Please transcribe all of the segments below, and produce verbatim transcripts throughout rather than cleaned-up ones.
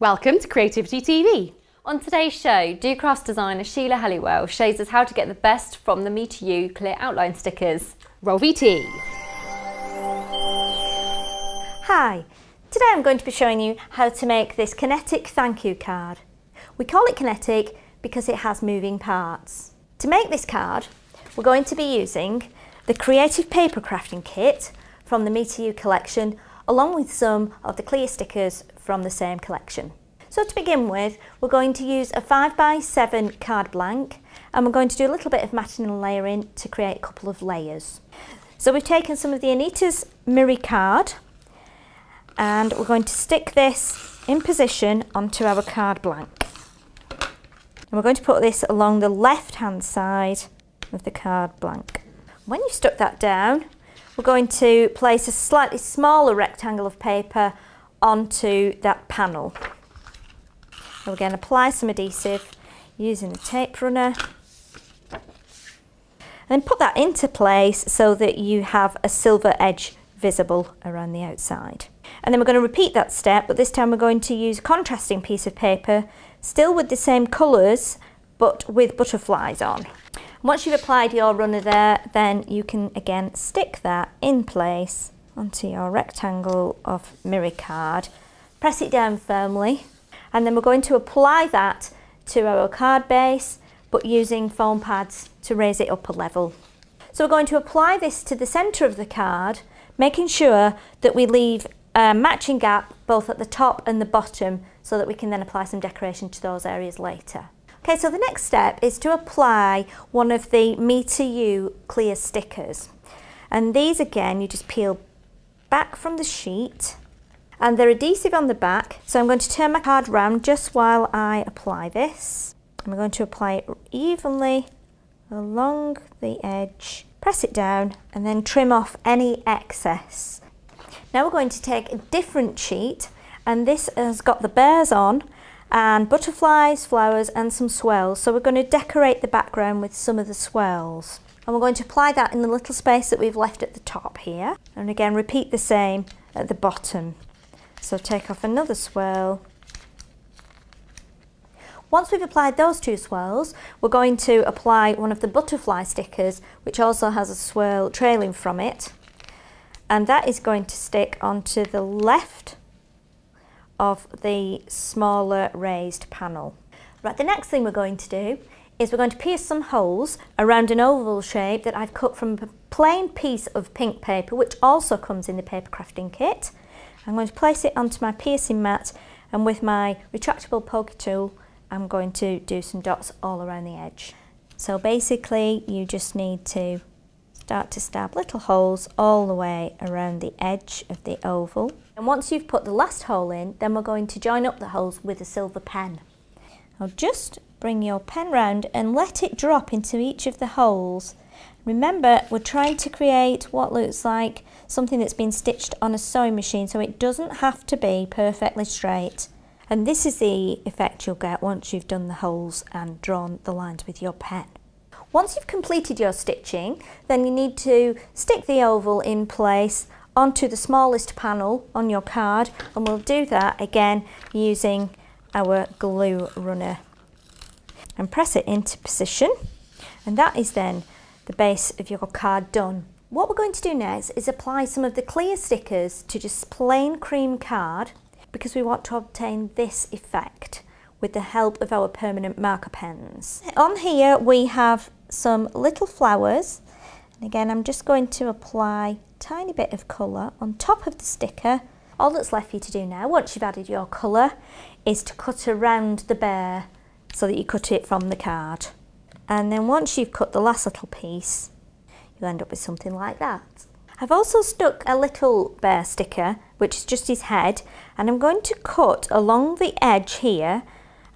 Welcome to Creativity T V. On today's show, DoCrafts designer Sheila Halliwell shows us how to get the best from the Me To You clear outline stickers. Roll V T. Hi, today I'm going to be showing you how to make this Kinetic Thank You card. We call it kinetic because it has moving parts. To make this card, we're going to be using the Creative Paper Crafting Kit from the Me To You collection, along with some of the clear stickers from the same collection. So to begin with, we're going to use a five by seven card blank, and we're going to do a little bit of matting and layering to create a couple of layers. So we've taken some of the Anita's Miri card, and we're going to stick this in position onto our card blank. And we're going to put this along the left-hand side of the card blank. When you've stuck that down, we're going to place a slightly smaller rectangle of paper onto that panel. So we're going to apply some adhesive using a tape runner and then put that into place so that you have a silver edge visible around the outside. And then we're going to repeat that step, but this time we're going to use a contrasting piece of paper, still with the same colours but with butterflies on. Once you've applied your runner there, then you can again stick that in place onto your rectangle of mirror card, press it down firmly. And then we're going to apply that to our card base, but using foam pads to raise it up a level. So we're going to apply this to the centre of the card, making sure that we leave a matching gap both at the top and the bottom so that we can then apply some decoration to those areas later. Okay, so the next step is to apply one of the Me To You clear stickers. And these again, you just peel back from the sheet. And they're adhesive on the back, so I'm going to turn my card round just while I apply this. I'm going to apply it evenly along the edge, press it down, and then trim off any excess. Now we're going to take a different sheet, and this has got the bears on, and butterflies, flowers, and some swirls. So we're going to decorate the background with some of the swirls. And we're going to apply that in the little space that we've left at the top here. And again, repeat the same at the bottom. So take off another swirl. Once we've applied those two swirls, we're going to apply one of the butterfly stickers, which also has a swirl trailing from it. And that is going to stick onto the left of the smaller raised panel. Right, the next thing we're going to do is we're going to pierce some holes around an oval shape that I've cut from a plain piece of pink paper, which also comes in the paper crafting kit. I'm going to place it onto my piercing mat, and with my retractable poker tool I'm going to do some dots all around the edge. So basically you just need to start to stab little holes all the way around the edge of the oval. And once you've put the last hole in, then we're going to join up the holes with a silver pen. Now just bring your pen round and let it drop into each of the holes. Remember, we're trying to create what looks like something that's been stitched on a sewing machine, so it doesn't have to be perfectly straight. And this is the effect you'll get once you've done the holes and drawn the lines with your pen. Once you've completed your stitching, then you need to stick the oval in place onto the smallest panel on your card, and we'll do that again using our glue runner. And press it into position, and that is then the base of your card done. What we're going to do next is apply some of the clear stickers to just plain cream card, because we want to obtain this effect with the help of our permanent marker pens. On here we have some little flowers, and again I'm just going to apply a tiny bit of colour on top of the sticker. All that's left for you to do now, once you've added your colour, is to cut around the bear so that you cut it from the card. And then once you've cut the last little piece, you end up with something like that. I've also stuck a little bear sticker, which is just his head, and I'm going to cut along the edge here.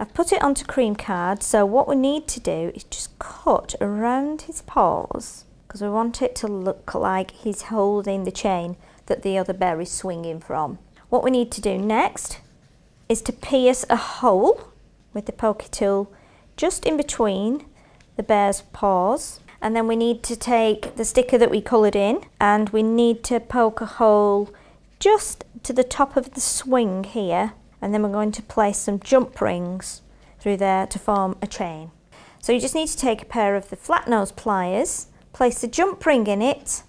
I've put it onto cream card, so what we need to do is just cut around his paws, because we want it to look like he's holding the chain that the other bear is swinging from. What we need to do next is to pierce a hole with the poker tool just in between the bear's paws. And then we need to take the sticker that we coloured in, and we need to poke a hole just to the top of the swing here, and then we're going to place some jump rings through there to form a chain. So you just need to take a pair of the flat nose pliers, place the jump ring in it,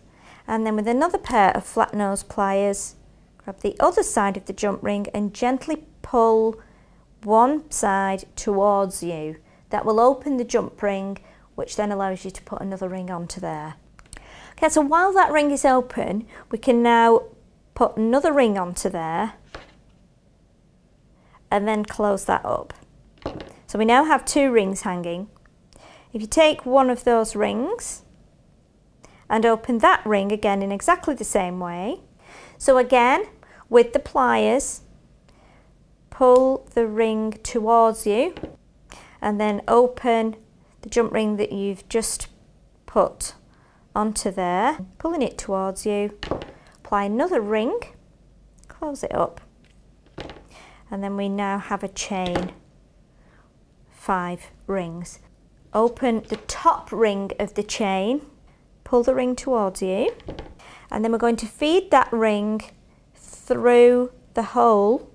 and then with another pair of flat nose pliers, grab the other side of the jump ring and gently pull one side towards you. That will open the jump ring, which then allows you to put another ring onto there. Okay, so while that ring is open, we can now put another ring onto there and then close that up. So we now have two rings hanging. If you take one of those rings and open that ring again in exactly the same way, so again with the pliers, pull the ring towards you and then open the jump ring that you've just put onto there, pulling it towards you, apply another ring, close it up, and then we now have a chain, five rings. Open the top ring of the chain, pull the ring towards you, and then we're going to feed that ring through the hole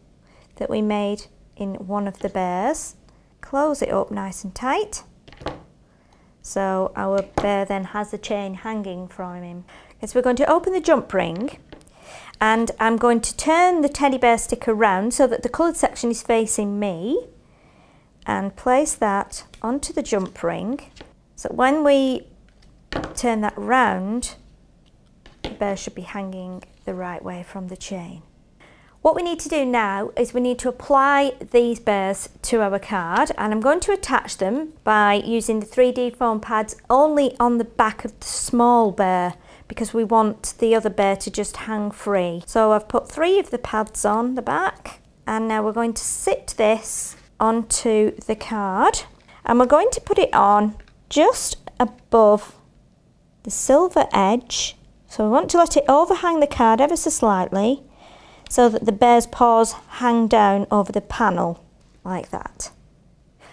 that we made in one of the bears. Close it up nice and tight. So our bear then has the chain hanging from him. Okay, so we're going to open the jump ring and I'm going to turn the teddy bear stick around so that the coloured section is facing me and place that onto the jump ring. So when we turn that round, the bear should be hanging the right way from the chain. What we need to do now is we need to apply these bears to our card, and I'm going to attach them by using the three D foam pads only on the back of the small bear because we want the other bear to just hang free. So I've put three of the pads on the back and now we're going to sit this onto the card and we're going to put it on just above the silver edge. So we want to let it overhang the card ever so slightly, so that the bear's paws hang down over the panel, like that.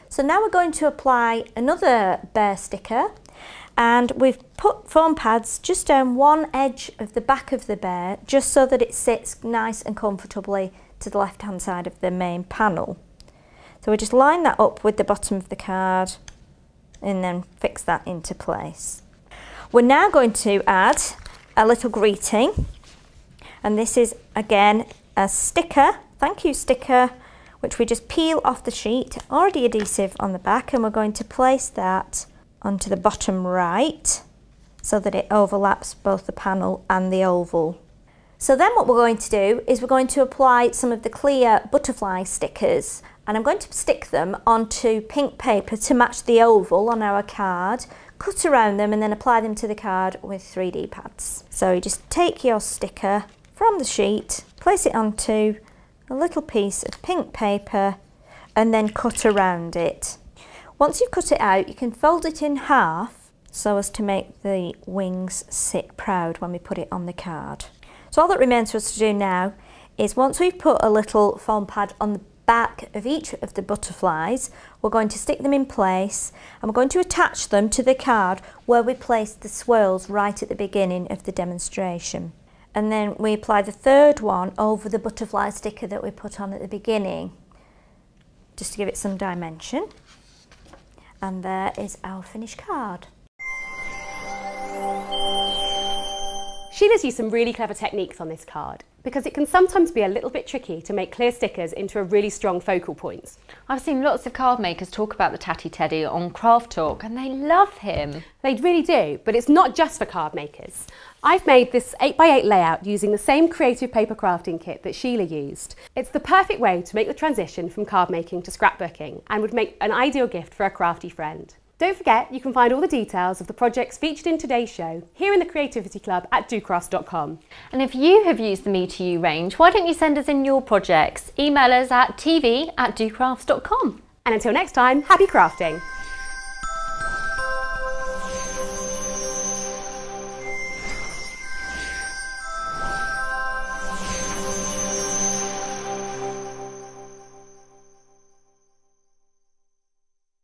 So now we're going to apply another bear sticker, and we've put foam pads just down one edge of the back of the bear, just so that it sits nice and comfortably to the left-hand side of the main panel. So we just line that up with the bottom of the card, and then fix that into place. We're now going to add a little greeting. And this is, again, a sticker, thank you sticker, which we just peel off the sheet, already adhesive on the back, and we're going to place that onto the bottom right so that it overlaps both the panel and the oval. So then what we're going to do is we're going to apply some of the clear butterfly stickers, and I'm going to stick them onto pink paper to match the oval on our card, cut around them and then apply them to the card with three D pads. So you just take your sticker from the sheet, place it onto a little piece of pink paper and then cut around it. Once you've cut it out, you can fold it in half so as to make the wings sit proud when we put it on the card. So all that remains for us to do now is, once we've put a little foam pad on the back of each of the butterflies, we're going to stick them in place and we're going to attach them to the card where we placed the swirls right at the beginning of the demonstration. And then we apply the third one over the butterfly sticker that we put on at the beginning, just to give it some dimension. And there is our finished card. Sheila's used some really clever techniques on this card, because it can sometimes be a little bit tricky to make clear stickers into a really strong focal point. I've seen lots of card makers talk about the Tatty Teddy on Craft Talk and they love him. They really do, but it's not just for card makers. I've made this eight by eight layout using the same Creative Paper Crafting Kit that Sheila used. It's the perfect way to make the transition from card making to scrapbooking and would make an ideal gift for a crafty friend. Don't forget, you can find all the details of the projects featured in today's show here in the Creativity Club at do crafts dot com. And if you have used the Me To You range, why don't you send us in your projects? Email us at t v at do crafts dot com. And until next time, happy crafting!